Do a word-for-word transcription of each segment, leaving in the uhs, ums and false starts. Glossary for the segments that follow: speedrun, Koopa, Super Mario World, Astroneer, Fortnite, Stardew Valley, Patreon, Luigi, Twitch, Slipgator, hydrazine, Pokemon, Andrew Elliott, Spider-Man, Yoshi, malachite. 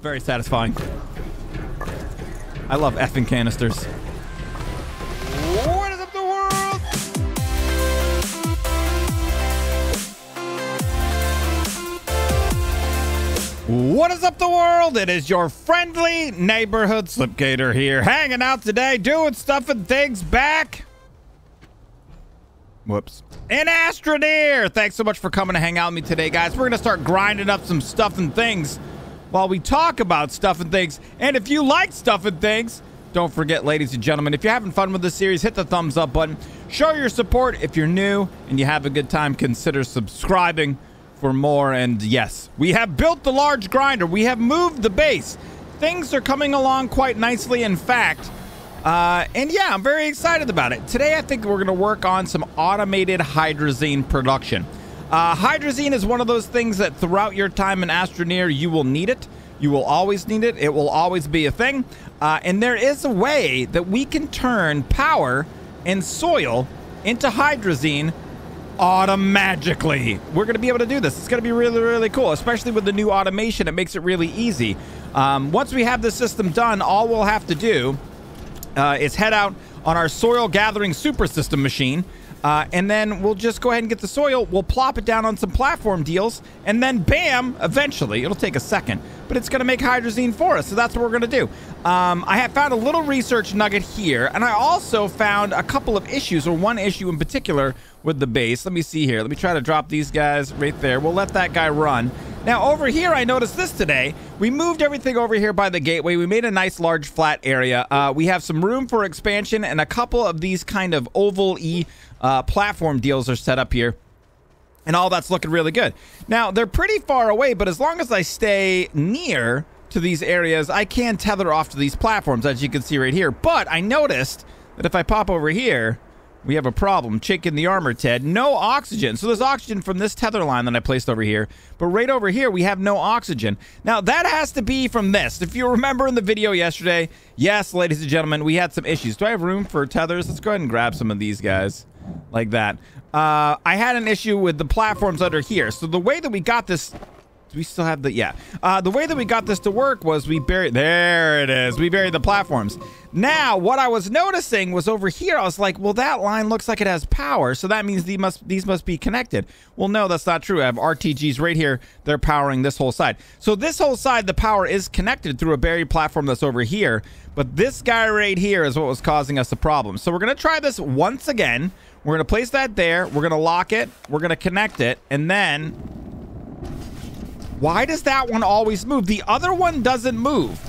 It's very satisfying. I love effing canisters. What is up, the world? What is up, the world? It is your friendly neighborhood Slipgator here, hanging out today, doing stuff and things back. Whoops. In Astroneer! Thanks so much for coming to hang out with me today, guys. We're going to start grinding up some stuff and things while we talk about stuff and things. And if you like stuff and things, don't forget, ladies and gentlemen, if you're having fun with this series, hit the thumbs up button. Show your support. If you're new and you have a good time, consider subscribing for more. And yes, we have built the large grinder. We have moved the base. Things are coming along quite nicely, in fact. Uh, and yeah, I'm very excited about it. Today, I think we're going to work on some automated hydrazine production. Uh, hydrazine is one of those things that throughout your time in Astroneer, you will need it. You will always need it. It will always be a thing. Uh, and there is a way that we can turn power and soil into hydrazine automagically. We're going to be able to do this. It's going to be really, really cool, especially with the new automation. It makes it really easy. Um, once we have this system done, all we'll have to do Uh, is head out on our soil gathering super system machine, uh, and then we'll just go ahead and get the soil. We'll plop it down on some platform deals, and then bam, eventually, it'll take a second, but it's going to make hydrazine for us. So that's what we're going to do. Um, I have found a little research nugget here, and I also found a couple of issues, or one issue in particular with the base. Let me see here. Let me try to drop these guys right there. We'll let that guy run. Now, over here, I noticed this today. We moved everything over here by the gateway. We made a nice, large, flat area. Uh, we have some room for expansion, and a couple of these kind of oval-y uh, platform deals are set up here. And all that's looking really good. Now, they're pretty far away, but as long as I stay near to these areas, I can tether off to these platforms, as you can see right here. But I noticed that if I pop over here, we have a problem. Chicken the armor, Ted. No oxygen. So there's oxygen from this tether line that I placed over here. But right over here, we have no oxygen. Now, that has to be from this. If you remember in the video yesterday, yes, ladies and gentlemen, we had some issues. Do I have room for tethers? Let's go ahead and grab some of these guys like that. Uh, I had an issue with the platforms under here. So the way that we got this... Do we still have the... Yeah. Uh, the way that we got this to work was we buried... There it is. We buried the platforms. Now, what I was noticing was over here, I was like, well, that line looks like it has power, so that means these must, these must be connected. Well, no, that's not true. I have R T Gs right here. They're powering this whole side. So this whole side, the power is connected through a buried platform that's over here, but this guy right here is what was causing us the problem. So we're going to try this once again. We're going to place that there. We're going to lock it. We're going to connect it, and then... Why does that one always move? The other one doesn't move.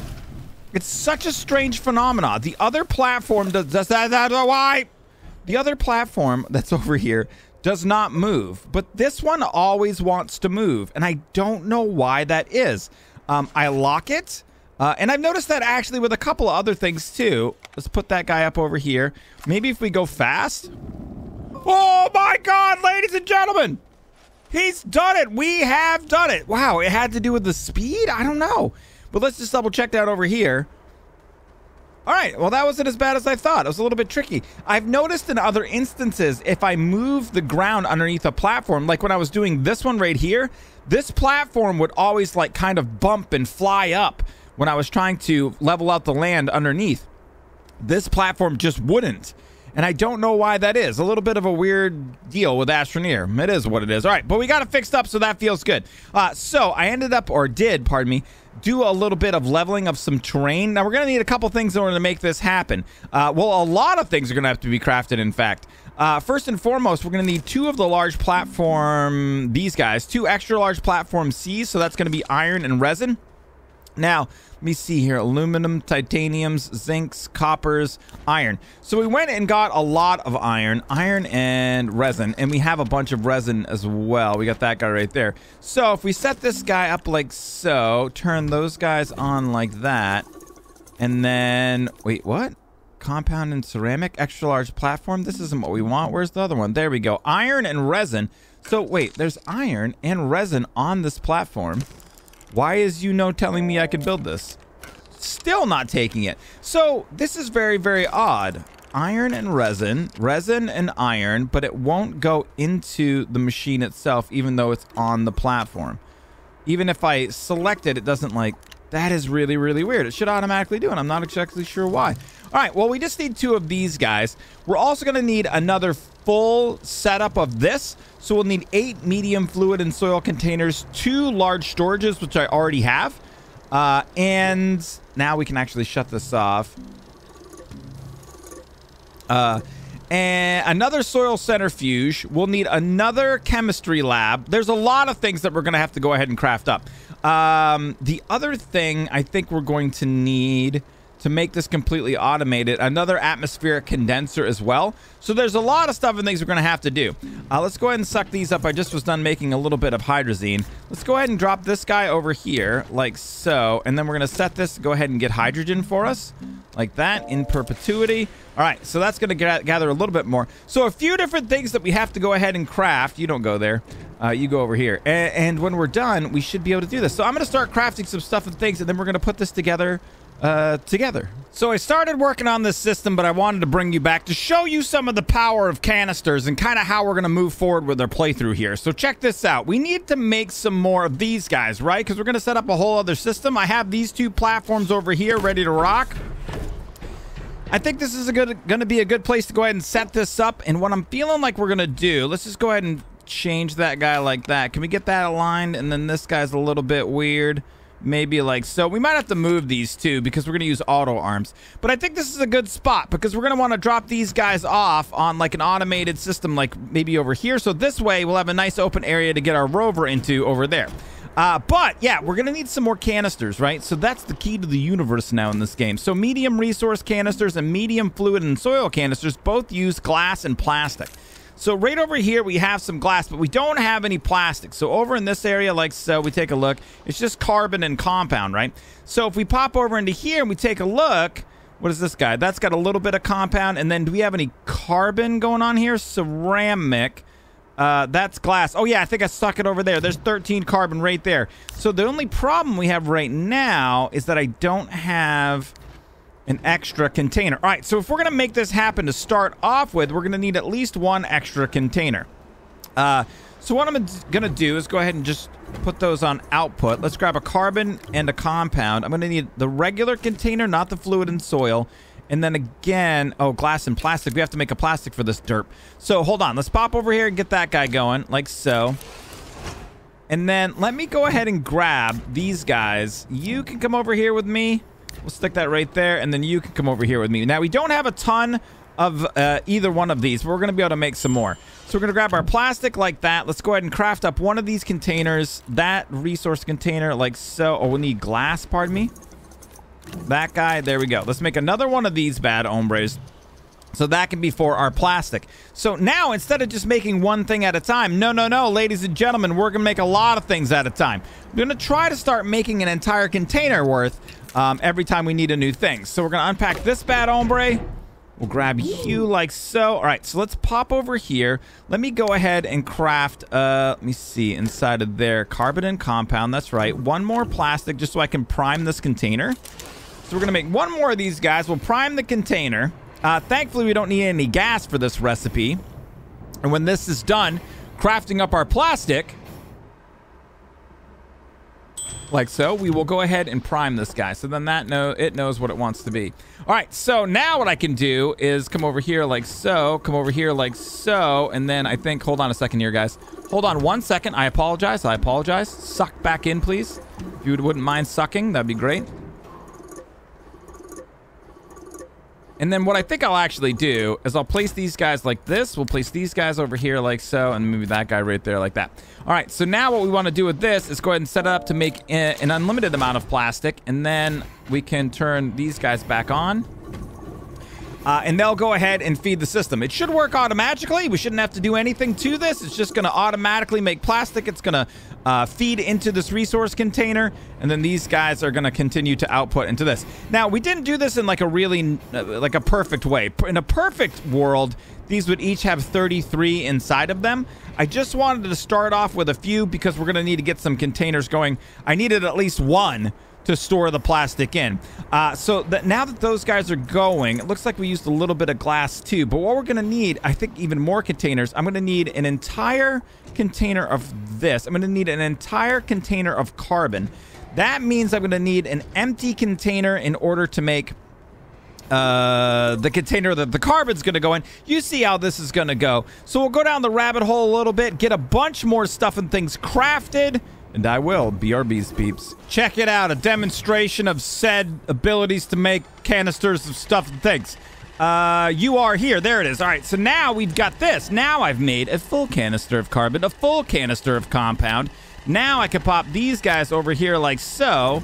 It's such a strange phenomenon. The other platform does, does that, that, why? The other platform that's over here does not move, but this one always wants to move, and I don't know why that is. Um, I lock it, uh, and I've noticed that actually with a couple of other things too. Let's put that guy up over here. Maybe if we go fast. Oh my God, ladies and gentlemen. He's done it. We have done it. Wow, it had to do with the speed? I don't know. But let's just double check that over here. All right, well, that wasn't as bad as I thought. It was a little bit tricky. I've noticed in other instances, if I move the ground underneath a platform, like when I was doing this one right here, this platform would always like kind of bump and fly up when I was trying to level out the land underneath. This platform just wouldn't. And I don't know why that is. A little bit of a weird deal with Astroneer. It is what it is. All right, but we got it fixed up, so that feels good. Uh, so I ended up, or did, pardon me, do a little bit of leveling of some terrain. Now, we're going to need a couple things in order to make this happen. Uh, well, a lot of things are going to have to be crafted, in fact. Uh, first and foremost, we're going to need two of the large platform, these guys, two extra large platform Cs, so that's going to be iron and resin. Now, let me see here. Aluminum, titaniums, zincs, coppers, iron. So we went and got a lot of iron, iron and resin, and we have a bunch of resin as well. We got that guy right there. So if we set this guy up like so, turn those guys on like that, and then, wait, what? Compound and ceramic, extra large platform. This isn't what we want. Where's the other one? There we go. Iron and resin. So wait, there's iron and resin on this platform. Why is you no telling me I can build this? Still not taking it. So this is very, very odd. Iron and resin, resin and iron, but it won't go into the machine itself, even though it's on the platform. Even if I select it, it doesn't like That is really, really weird. It should automatically do it. I'm not exactly sure why. All right, well, we just need two of these guys. We're also going to need another full setup of this. So we'll need eight medium fluid and soil containers, two large storages, which I already have. Uh, and now we can actually shut this off. Uh, and another soil centrifuge. We'll need another chemistry lab. There's a lot of things that we're going to have to go ahead and craft up. Um, the other thing I think we're going to need to make this completely automated, another atmospheric condenser as well. So there's a lot of stuff and things we're gonna have to do. Uh, let's go ahead and suck these up. I just was done making a little bit of hydrazine. Let's go ahead and drop this guy over here, like so, and then we're gonna set this to go ahead and get hydrogen for us, like that, in perpetuity. All right, so that's gonna gather a little bit more. So a few different things that we have to go ahead and craft. You don't go there, uh, you go over here. A and when we're done, we should be able to do this. So I'm gonna start crafting some stuff and things, and then we're gonna put this together Uh, together. So I started working on this system, but I wanted to bring you back to show you some of the power of canisters and kind of how we're going to move forward with our playthrough here. So check this out. We need to make some more of these guys, right? Because we're going to set up a whole other system. I have these two platforms over here ready to rock. I think this is going to be a good place to go ahead and set this up. And what I'm feeling like we're going to do, let's just go ahead and change that guy like that. Can we get that aligned? And then this guy's a little bit weird. Maybe like so. We might have to move these two because we're going to use auto arms. But I think this is a good spot because we're going to want to drop these guys off on like an automated system, like maybe over here. So this way we'll have a nice open area to get our rover into over there. Uh, but yeah, we're going to need some more canisters, right? So that's the key to the universe now in this game. So medium resource canisters and medium fluid and soil canisters both use glass and plastic. So right over here, we have some glass, but we don't have any plastic. So over in this area, like so, we take a look. It's just carbon and compound, right? So if we pop over into here and we take a look, what is this guy? That's got a little bit of compound. And then do we have any carbon going on here? Ceramic. Uh, that's glass. Oh, yeah, I think I stuck it over there. There's thirteen carbon right there. So the only problem we have right now is that I don't have an extra container. All right, so if we're gonna make this happen to start off with, we're gonna need at least one extra container. Uh, so what I'm gonna do is go ahead and just put those on output. Let's grab a carbon and a compound. I'm gonna need the regular container, not the fluid and soil. And then again, oh, glass and plastic. We have to make a plastic for this derp. So hold on, let's pop over here and get that guy going, like so. And then let me go ahead and grab these guys. You can come over here with me. We'll stick that right there, and then you can come over here with me. Now, we don't have a ton of uh, either one of these, but we're going to be able to make some more. So we're going to grab our plastic like that. Let's go ahead and craft up one of these containers, that resource container like so. Oh, we need glass, pardon me. That guy, there we go. Let's make another one of these bad hombres. So that can be for our plastic. So now, instead of just making one thing at a time, no, no, no, ladies and gentlemen, we're going to make a lot of things at a time. We're going to try to start making an entire container worth Um, every time we need a new thing. So we're gonna unpack this bad hombre. We'll grab you like so. All right, so let's pop over here. Let me go ahead and craft, uh, let me see, inside of there, carbon and compound, that's right. One more plastic just so I can prime this container. So we're gonna make one more of these guys. We'll prime the container. Uh, thankfully, we don't need any gas for this recipe. And when this is done, crafting up our plastic, like so, we will go ahead and prime this guy. So then that know it knows what it wants to be. All right, so now what I can do is come over here like so, come over here like so, and then I think, hold on a second here, guys. Hold on one second. I apologize. I apologize. Suck back in, please. If you wouldn't mind sucking, that'd be great. And then what I think I'll actually do is I'll place these guys like this. We'll place these guys over here like so, and maybe that guy right there like that. All right, so now what we want to do with this is go ahead and set it up to make an unlimited amount of plastic, and then we can turn these guys back on. Uh, and they'll go ahead and feed the system. It should work automatically. We shouldn't have to do anything to this. It's just going to automatically make plastic. It's going to uh, feed into this resource container. And then these guys are going to continue to output into this. Now, we didn't do this in like a really, uh, like a perfect way. In a perfect world, these would each have thirty-three inside of them. I just wanted to start off with a few because we're going to need to get some containers going. I needed at least one to store the plastic in. Uh, so that now that those guys are going, it looks like we used a little bit of glass too, but what we're gonna need, I think even more containers, I'm gonna need an entire container of this. I'm gonna need an entire container of carbon. That means I'm going to need an empty container in order to make uh, the container that the carbon's going to go in. You see how this is going to go. So we'll go down the rabbit hole a little bit, get a bunch more stuff and things crafted. And I will. B R Bs, peeps. Check it out. A demonstration of said abilities to make canisters of stuff and things. Uh, you are here. There it is. All right. So now we've got this. Now I've made a full canister of carbon, a full canister of compound. Now I can pop these guys over here like so.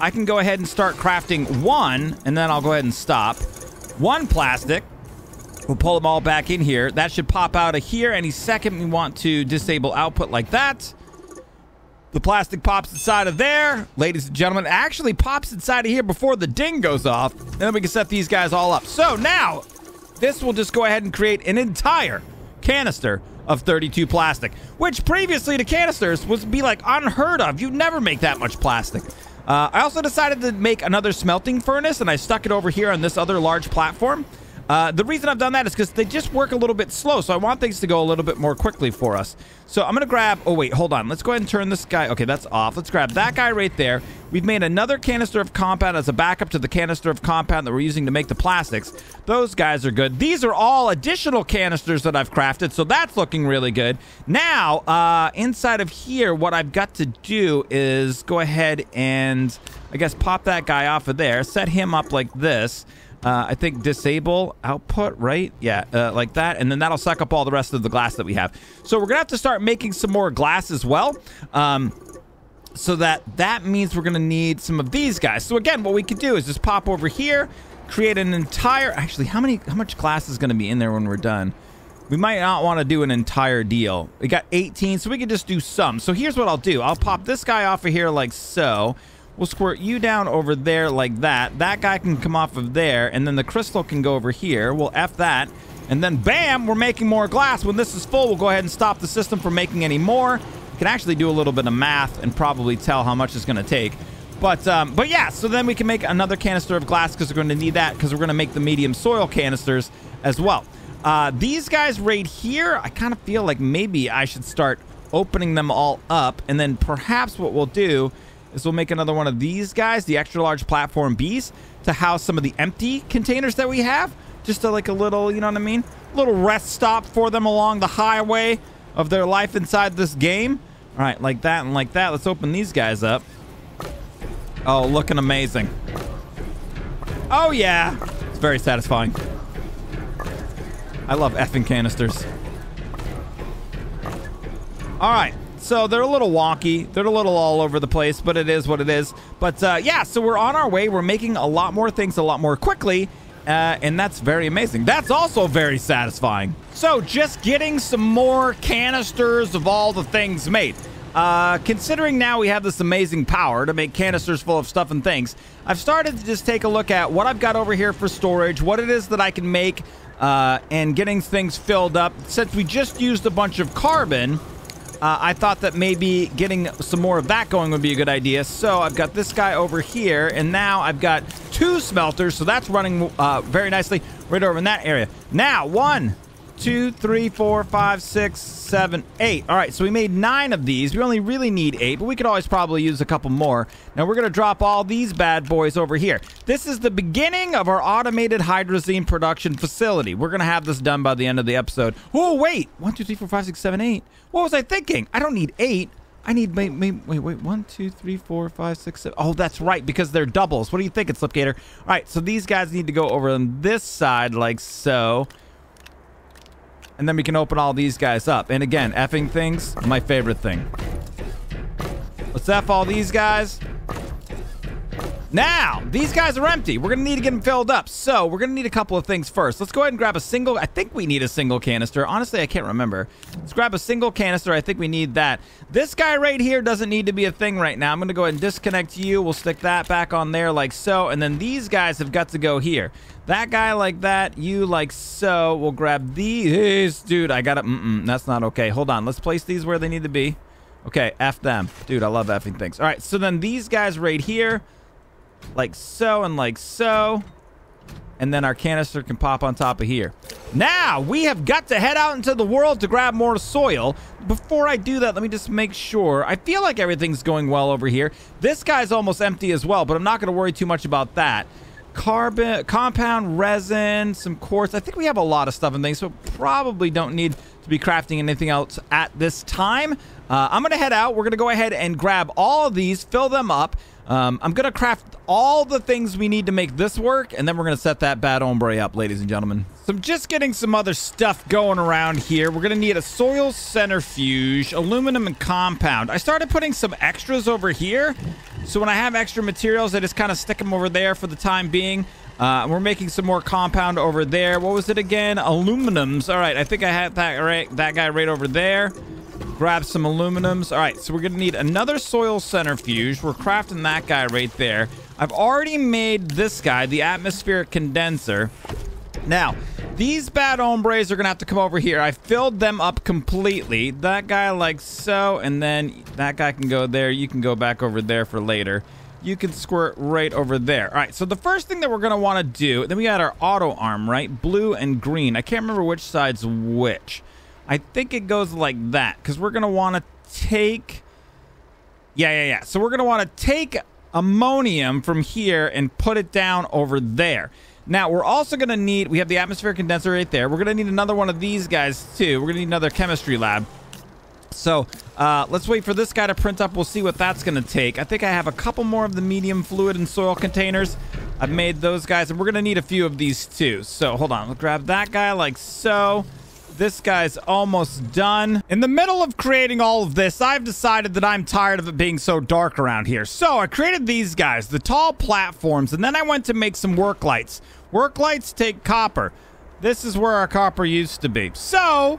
I can go ahead and start crafting one, and then I'll go ahead and stop. One plastic. We'll pull them all back in here. That should pop out of here any second. We want to disable output like that. The plastic pops inside of there. Ladies and gentlemen, it actually pops inside of here before the ding goes off. And then we can set these guys all up. So now, this will just go ahead and create an entire canister of thirty-two plastic, which previously to canisters was be like unheard of. You'd never make that much plastic. Uh, I also decided to make another smelting furnace, and I stuck it over here on this other large platform. Uh, the reason I've done that is because they just work a little bit slow, so I want things to go a little bit more quickly for us. So I'm going to grab... Oh, wait, hold on. Let's go ahead and turn this guy... Okay, that's off. Let's grab that guy right there. We've made another canister of compound as a backup to the canister of compound that we're using to make the plastics. Those guys are good. These are all additional canisters that I've crafted, so that's looking really good. Now, uh, inside of here, what I've got to do is go ahead and, I guess, pop that guy off of there, set him up like this. Uh, I think disable output, right? Yeah, uh, like that. And then that'll suck up all the rest of the glass that we have. So we're going to have to start making some more glass as well. Um, so that that means we're going to need some of these guys. So again, what we could do is just pop over here, create an entire... Actually, how many, how much glass is going to be in there when we're done? We might not want to do an entire deal. We got eighteen, so we could just do some. So here's what I'll do. I'll pop this guy off of here like so. We'll squirt you down over there like that. That guy can come off of there, and then the crystal can go over here. We'll F that, and then bam, we're making more glass. When this is full, we'll go ahead and stop the system from making any more. We can actually do a little bit of math and probably tell how much it's going to take. But, um, but yeah, so then we can make another canister of glass because we're going to need that because we're going to make the medium soil canisters as well. Uh, these guys right here, I kind of feel like maybe I should start opening them all up, and then perhaps what we'll do... is we'll make another one of these guys, the extra large platform Bs, to house some of the empty containers that we have. Just to like a little, you know what I mean? A little rest stop for them along the highway of their life inside this game. All right, like that and like that. Let's open these guys up. Oh, looking amazing. Oh, yeah. It's very satisfying. I love effing canisters. All right. So they're a little wonky. They're a little all over the place, but it is what it is. But uh, yeah, so we're on our way. We're making a lot more things a lot more quickly, uh, and that's very amazing. That's also very satisfying. So just getting some more canisters of all the things made. Uh, considering now we have this amazing power to make canisters full of stuff and things, I've started to just take a look at what I've got over here for storage, what it is that I can make, uh, and getting things filled up. Since we just used a bunch of carbon... Uh, I thought that maybe getting some more of that going would be a good idea. So I've got this guy over here, and now I've got two smelters, so that's running uh, very nicely right over in that area. Now, one, two, three, four, five, six, seven, eight. All right, so we made nine of these. We only really need eight, but we could always probably use a couple more. Now, we're going to drop all these bad boys over here. This is the beginning of our automated hydrazine production facility. We're going to have this done by the end of the episode. Oh, wait. One, two, three, four, five, six, seven, eight. What was I thinking? I don't need eight. I need, wait, wait, wait, one, two, three, four, five, six, seven. Oh, that's right, because they're doubles. What do you think, it's Slipgator? All right, so these guys need to go over on this side like so. And then we can open all these guys up. And again, effing things, my favorite thing. Let's F all these guys. Now, these guys are empty. We're gonna need to get them filled up. So we're gonna need a couple of things first. Let's go ahead and grab a single, I think we need a single canister. Honestly, I can't remember. Let's grab a single canister. I think we need that. This guy right here doesn't need to be a thing right now. I'm gonna go ahead and disconnect you. We'll stick that back on there like so. And then these guys have got to go here. That guy like that, you like so. We'll grab these. Dude, I gotta, mm-mm, that's not okay. Hold on, let's place these where they need to be. Okay, F them. Dude, I love effing things. All right, so then these guys right here, like so and like so. and then our canister can pop on top of here. Now, we have got to head out into the world to grab more soil. Before I do that, let me just make sure. I feel like everything's going well over here. This guy's almost empty as well, but I'm not going to worry too much about that. Carbon, compound resin, some quartz. I think we have a lot of stuff and things, so probably don't need to be crafting anything else at this time. Uh, I'm going to head out. We're going to go ahead and grab all of these, fill them up. Um, I'm going to craft all the things we need to make this work, and then we're going to set that bad hombre up, ladies and gentlemen. So I'm just getting some other stuff going around here. We're going to need a soil centrifuge, aluminum, and compound. I started putting some extras over here. So when I have extra materials, I just kind of stick them over there for the time being. Uh, we're making some more compound over there. What was it again? Aluminums. All right, I think I had that, right, that guy right over there. Grab some aluminums. All right, so we're going to need another soil centrifuge. We're crafting that guy right there. I've already made this guy, the atmospheric condenser. Now, these bad hombres are going to have to come over here. I filled them up completely. That guy like so, and then that guy can go there. You can go back over there for later. You can squirt right over there. All right, so the first thing that we're going to want to do, then we got our auto arm, right? Blue and green. I can't remember which side's which. I think it goes like that because we're going to want to take... Yeah, yeah, yeah. So we're going to want to take ammonium from here and put it down over there. Now, we're also going to need... We have the atmospheric condenser right there. We're going to need another one of these guys, too. We're going to need another chemistry lab. So uh, let's wait for this guy to print up. We'll see what that's going to take. I think I have a couple more of the medium fluid and soil containers. I've made those guys, and we're going to need a few of these, too. So hold on. We'll grab that guy like so. This guy's almost done. In the middle of creating all of this, I've decided that I'm tired of it being so dark around here. So I created these guys, the tall platforms, and then I went to make some work lights. Work lights take copper. This is where our copper used to be. So,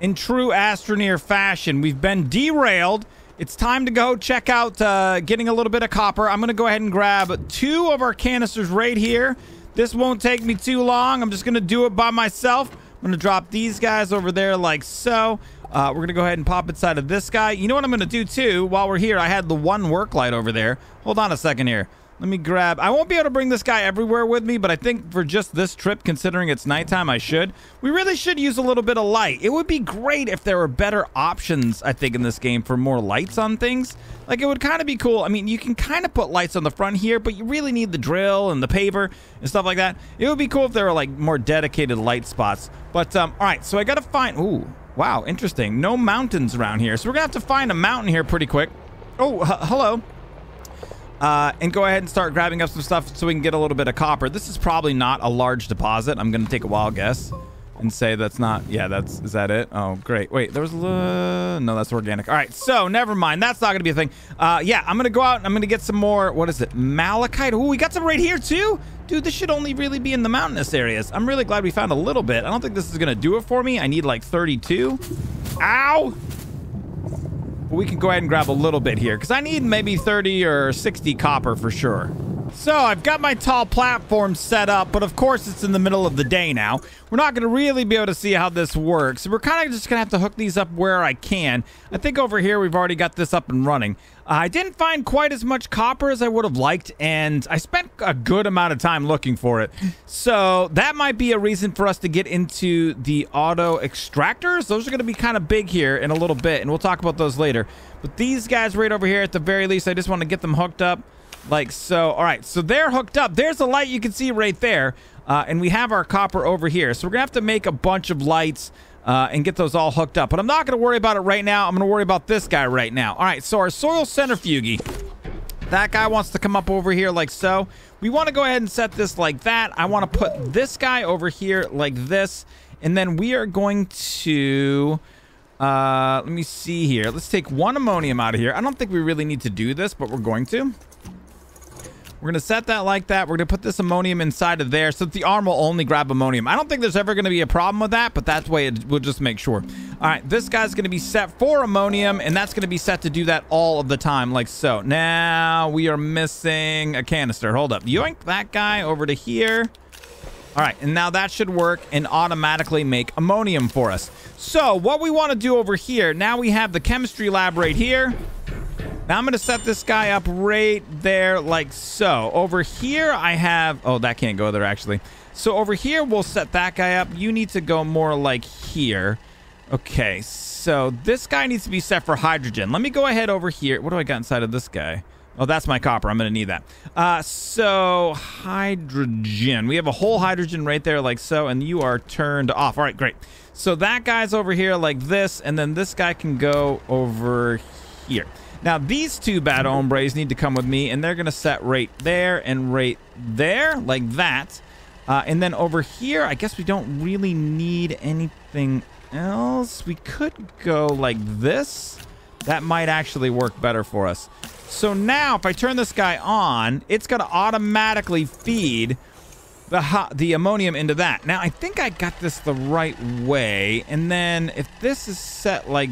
in true Astroneer fashion, we've been derailed. It's time to go check out uh, getting a little bit of copper. I'm going to go ahead and grab two of our canisters right here. This won't take me too long. I'm just going to do it by myself. I'm going to drop these guys over there like so. Uh, we're going to go ahead and pop inside of this guy. You know what I'm going to do, too? While we're here, I had the one work light over there. Hold on a second here. Let me grab... I won't be able to bring this guy everywhere with me, but I think for just this trip, considering it's nighttime, I should. We really should use a little bit of light. It would be great if there were better options, I think, in this game for more lights on things. Like, it would kind of be cool. I mean, you can kind of put lights on the front here, but you really need the drill and the paver and stuff like that. It would be cool if there were, like, more dedicated light spots. But, um, all right, so I got to find... Ooh, wow, interesting. No mountains around here. So we're going to have to find a mountain here pretty quick. Oh, h- hello. Uh, and go ahead and start grabbing up some stuff so we can get a little bit of copper. This is probably not a large deposit. I'm going to take a wild guess and say that's not... Yeah, that's... Is that it? Oh, great. Wait, there was... Uh, no, that's organic. All right, so never mind. That's not going to be a thing. Uh, yeah, I'm going to go out and I'm going to get some more... What is it? Malachite. Ooh, we got some right here, too? Dude, this should only really be in the mountainous areas. I'm really glad we found a little bit. I don't think this is going to do it for me. I need, like, thirty-two. Ow! We can go ahead and grab a little bit here because I need maybe thirty or sixty copper for sure. So I've got my tall platform set up, but of course it's in the middle of the day now. We're not going to really be able to see how this works. We're kind of just going to have to hook these up where I can. I think over here we've already got this up and running. Uh, I didn't find quite as much copper as I would have liked, and I spent a good amount of time looking for it. So that might be a reason for us to get into the auto extractors. Those are going to be kind of big here in a little bit, and we'll talk about those later. But these guys right over here at the very least, I just want to get them hooked up. Like so. All right, so they're hooked up. There's the light you can see right there. Uh, and we have our copper over here. So we're going to have to make a bunch of lights uh, and get those all hooked up. But I'm not going to worry about it right now. I'm going to worry about this guy right now. All right, so our soil centrifuge. That guy wants to come up over here like so. We want to go ahead and set this like that. I want to put this guy over here like this. And then we are going to... Uh, let me see here. Let's take one ammonium out of here. I don't think we really need to do this, but we're going to. We're going to set that like that. We're going to put this ammonium inside of there so that the arm will only grab ammonium. I don't think there's ever going to be a problem with that, but that's the way it, we'll just make sure. All right, this guy's going to be set for ammonium, and that's going to be set to do that all of the time, like so. Now we are missing a canister. Hold up. Yoink that guy over to here. All right, and now that should work and automatically make ammonium for us. So what we want to do over here, now we have the chemistry lab right here. Now I'm going to set this guy up right there like so. Over here I have... Oh, that can't go there, actually. So over here, we'll set that guy up. You need to go more like here. Okay, so this guy needs to be set for hydrogen. Let me go ahead over here. What do I got inside of this guy? Oh, that's my copper. I'm going to need that. Uh, so hydrogen. We have a whole hydrogen right there like so, and you are turned off. All right, great. So that guy's over here like this, and then this guy can go over here. Now, these two bad hombres need to come with me, and they're going to set right there and right there like that. Uh, and then over here, I guess we don't really need anything else. We could go like this. That might actually work better for us. So now if I turn this guy on, it's going to automatically feed the, hot, the ammonium into that. Now, I think I got this the right way. And then if this is set like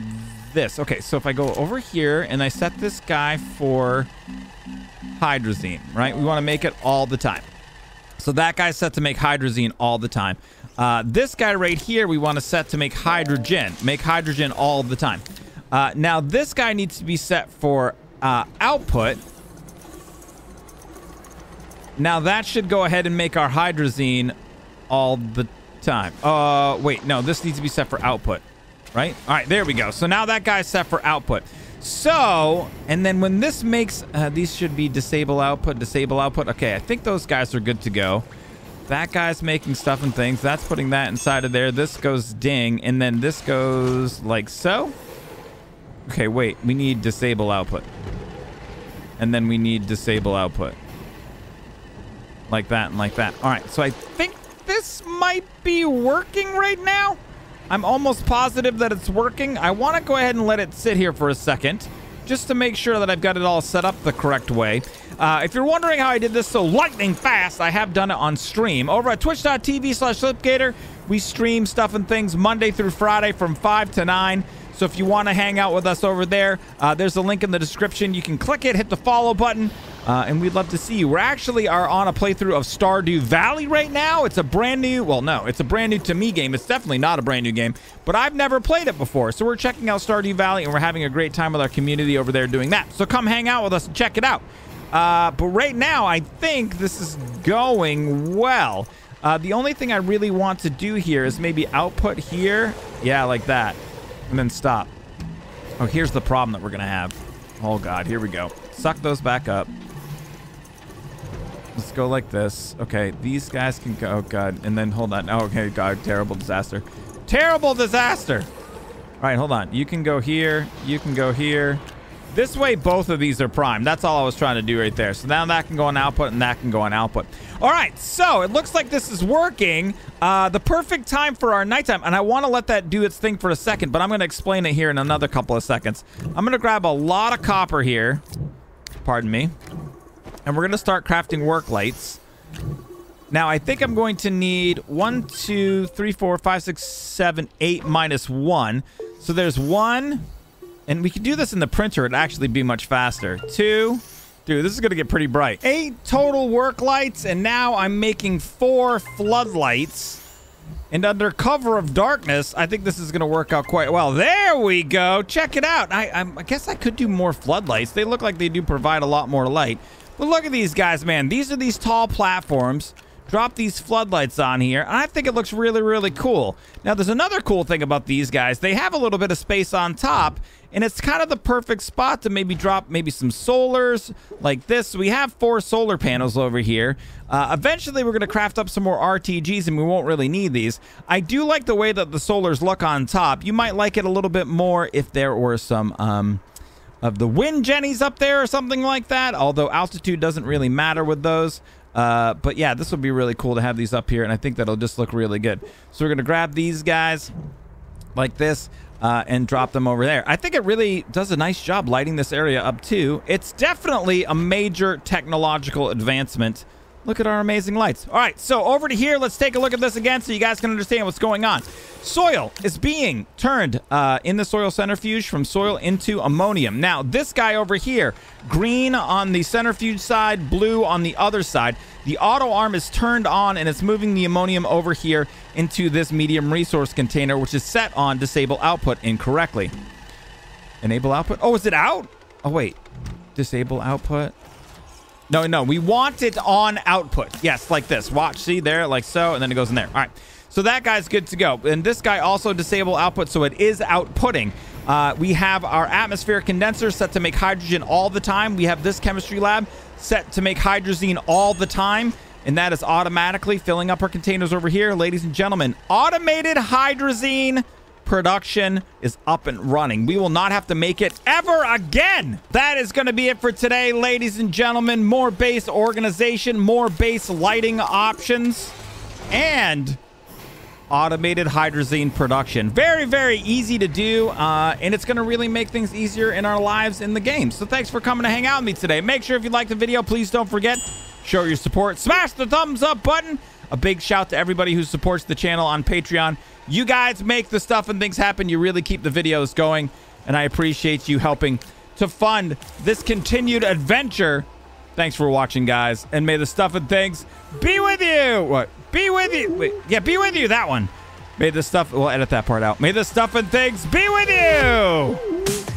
this. Okay, so if I go over here and I set this guy for hydrazine, right? We want to make it all the time. So that guy's set to make hydrazine all the time. Uh, this guy right here, we want to set to make hydrogen. Make hydrogen all the time. Uh, now, this guy needs to be set for uh, output. Now, that should go ahead and make our hydrazine all the time. Uh, wait, no, this needs to be set for output, right? All right, there we go. So now that guy's set for output. So, and then when this makes, uh, these should be disable output, disable output. Okay, I think those guys are good to go. That guy's making stuff and things. That's putting that inside of there. This goes ding, and then this goes like so. Okay, wait, we need disable output. And then we need disable output. Like that and like that. All right, so I think this might be working right now. I'm almost positive that it's working. I want to go ahead and let it sit here for a second just to make sure that I've got it all set up the correct way. Uh, if you're wondering how I did this so lightning fast, I have done it on stream. Over at twitch.tv slash Slipgator, we stream stuff and things Monday through Friday from five to nine. So if you want to hang out with us over there, uh, there's a link in the description. You can click it, hit the follow button. Uh, and we'd love to see you. We're actually are on a playthrough of Stardew Valley right now. It's a brand new, well, no, it's a brand new to me game. It's definitely not a brand new game, but I've never played it before. So we're checking out Stardew Valley, and we're having a great time with our community over there doing that. So come hang out with us and check it out. Uh, but right now, I think this is going well. Uh, the only thing I really want to do here is maybe output here. Yeah, like that. And then stop. Oh, here's the problem that we're going to have. Oh, God, here we go. Suck those back up. Let's go like this. Okay, these guys can go. Oh, God. And then hold on. Oh, okay, God. Terrible disaster. Terrible disaster. All right, hold on. You can go here. You can go here. This way, both of these are prime. That's all I was trying to do right there. So now that can go on output, and that can go on output. All right, so it looks like this is working. Uh, the perfect time for our nighttime. And I want to let that do its thing for a second, but I'm going to explain it here in another couple of seconds. I'm going to grab a lot of copper here. Pardon me. And we're going to start crafting work lights. Now, I think I'm going to need one, two, three, four, five, six, seven, eight minus one. So there's one. And we can do this in the printer. It'd actually be much faster. Two. Dude, this is going to get pretty bright. Eight total work lights. And now I'm making four floodlights. And under cover of darkness, I think this is going to work out quite well. There we go. Check it out. I, I, I guess I could do more floodlights. They look like they do provide a lot more light. But look at these guys, man. These are these tall platforms. Drop these floodlights on here. And I think it looks really, really cool. Now, there's another cool thing about these guys. They have a little bit of space on top. And it's kind of the perfect spot to maybe drop maybe some solars like this. We have four solar panels over here. Uh, eventually, we're going to craft up some more R T Gs, and we won't really need these. I do like the way that the solars look on top. You might like it a little bit more if there were some... Um, of the wind jennies up there or something like that, although altitude doesn't really matter with those. Uh, but yeah, this would be really cool to have these up here, and I think that'll just look really good. So we're going to grab these guys like this uh, and drop them over there. I think it really does a nice job lighting this area up too. It's definitely a major technological advancement. Look at our amazing lights. All right, so over to here, let's take a look at this again so you guys can understand what's going on. Soil is being turned uh, in the soil centrifuge from soil into ammonium. Now, this guy over here, green on the centrifuge side, blue on the other side. The auto arm is turned on, and it's moving the ammonium over here into this medium resource container, which is set on disable output incorrectly. Enable output. Oh, is it out? Oh, wait. Disable output. No, no. We want it on output. Yes, like this. Watch. See there? Like so. And then it goes in there. All right. So that guy's good to go. And this guy also disable output, so it is outputting. Uh, we have our atmospheric condenser set to make hydrogen all the time. We have this chemistry lab set to make hydrazine all the time. And that is automatically filling up our containers over here. Ladies and gentlemen, automated hydrazine production is up and running. We will not have to make it ever again. That is going to be it for today, ladies and gentlemen. More base organization, more base lighting options, and automated hydrazine production. Very, very easy to do, uh, and it's going to really make things easier in our lives in the game. So thanks for coming to hang out with me today. Make sure if you liked the video, please don't forget, show your support. Smash the thumbs up button. A big shout to everybody who supports the channel on Patreon. You guys make the stuff and things happen. You really keep the videos going, and I appreciate you helping to fund this continued adventure. Thanks for watching, guys, and may the stuff and things be with you. What? Be with you. Wait, yeah, be with you. That one. May the stuff. We'll edit that part out. May the stuff and things be with you.